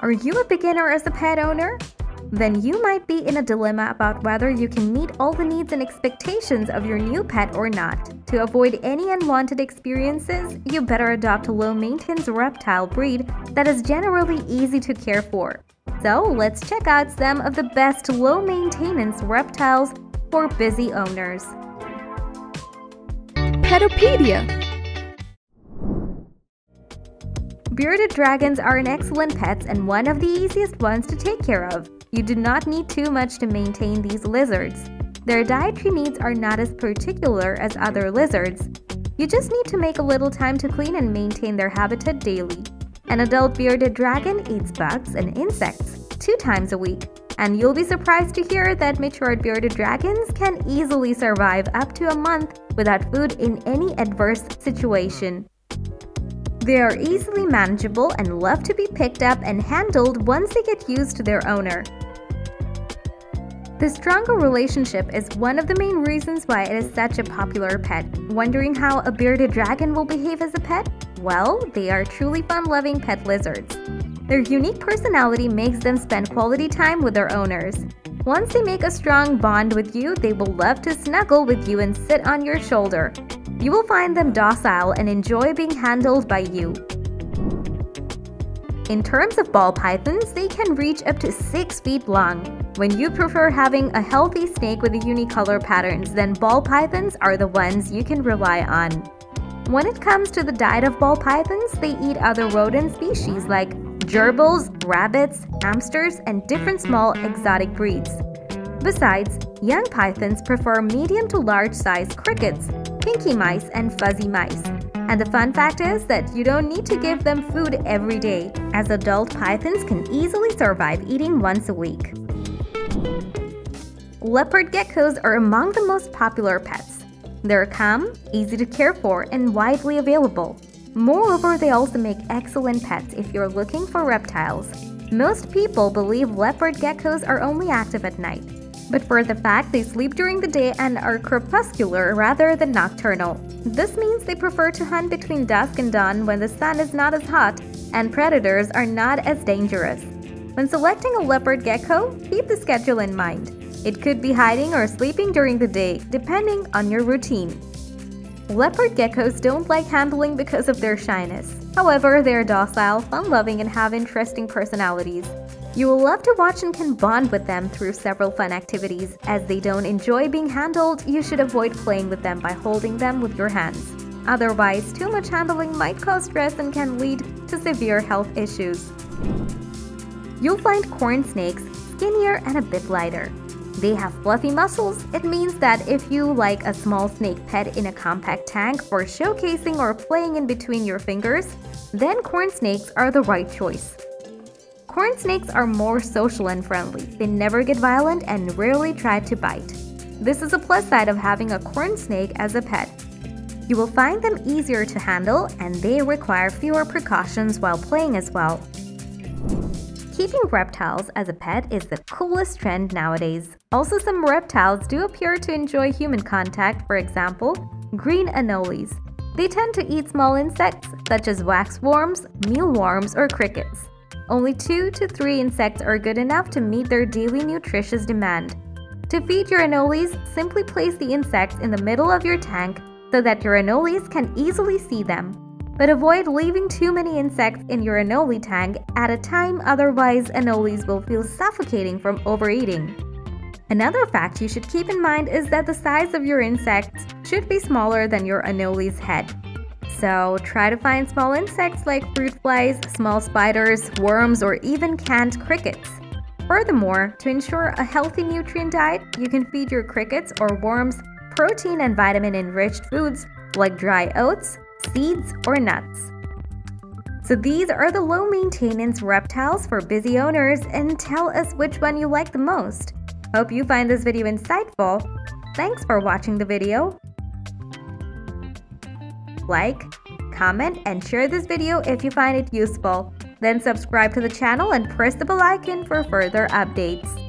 Are you a beginner as a pet owner? Then you might be in a dilemma about whether you can meet all the needs and expectations of your new pet or not. To avoid any unwanted experiences, you better adopt a low-maintenance reptile breed that is generally easy to care for. So let's check out some of the best low-maintenance reptiles for busy owners. Petopedia. Bearded dragons are an excellent pets and one of the easiest ones to take care of. You do not need too much to maintain these lizards. Their dietary needs are not as particular as other lizards. You just need to make a little time to clean and maintain their habitat daily. An adult bearded dragon eats bugs and insects 2 times a week, and you'll be surprised to hear that matured bearded dragons can easily survive up to a month without food in any adverse situation. They are easily manageable and love to be picked up and handled once they get used to their owner. The stronger relationship is one of the main reasons why it is such a popular pet. Wondering how a bearded dragon will behave as a pet? Well, they are truly fun-loving pet lizards. Their unique personality makes them spend quality time with their owners. Once they make a strong bond with you, they will love to snuggle with you and sit on your shoulder. You will find them docile and enjoy being handled by you. In terms of ball pythons, they can reach up to 6 feet long. When you prefer having a healthy snake with unicolor patterns, then ball pythons are the ones you can rely on. When it comes to the diet of ball pythons, they eat other rodent species like gerbils, rabbits, hamsters, and different small exotic breeds. Besides, young pythons prefer medium to large-sized crickets, pinky mice, and fuzzy mice. And the fun fact is that you don't need to give them food every day, as adult pythons can easily survive eating once a week. Leopard geckos are among the most popular pets. They're calm, easy to care for, and widely available. Moreover, they also make excellent pets if you're looking for reptiles. Most people believe leopard geckos are only active at night, but for the fact they sleep during the day and are crepuscular rather than nocturnal. This means they prefer to hunt between dusk and dawn when the sun is not as hot and predators are not as dangerous. When selecting a leopard gecko, keep the schedule in mind. It could be hiding or sleeping during the day, depending on your routine. Leopard geckos don't like handling because of their shyness. However, they are docile, fun-loving, and have interesting personalities. You will love to watch and can bond with them through several fun activities. As they don't enjoy being handled, you should avoid playing with them by holding them with your hands. Otherwise, too much handling might cause stress and can lead to severe health issues. You'll find corn snakes skinnier and a bit lighter. They have fluffy muscles. It means that if you like a small snake pet in a compact tank for showcasing or playing in between your fingers, then corn snakes are the right choice. Corn snakes are more social and friendly. They never get violent and rarely try to bite. This is a plus side of having a corn snake as a pet. You will find them easier to handle and they require fewer precautions while playing as well. Keeping reptiles as a pet is the coolest trend nowadays. Also, some reptiles do appear to enjoy human contact, for example, green anoles. They tend to eat small insects such as waxworms, mealworms, or crickets. Only 2 to 3 insects are good enough to meet their daily nutritious demand. To feed your anoles, simply place the insects in the middle of your tank so that your anoles can easily see them. But avoid leaving too many insects in your anole tank at a time, otherwise anoles will feel suffocating from overeating. Another fact you should keep in mind is that the size of your insects should be smaller than your anole's head. So try to find small insects like fruit flies, small spiders, worms, or even canned crickets. Furthermore, to ensure a healthy nutrient diet, you can feed your crickets or worms protein and vitamin-enriched foods like dry oats, seeds, or nuts. So these are the low-maintenance reptiles for busy owners, and tell us which one you like the most. Hope you find this video insightful. Thanks for watching the video. Like, comment, and share this video if you find it useful. Then subscribe to the channel and press the bell icon for further updates.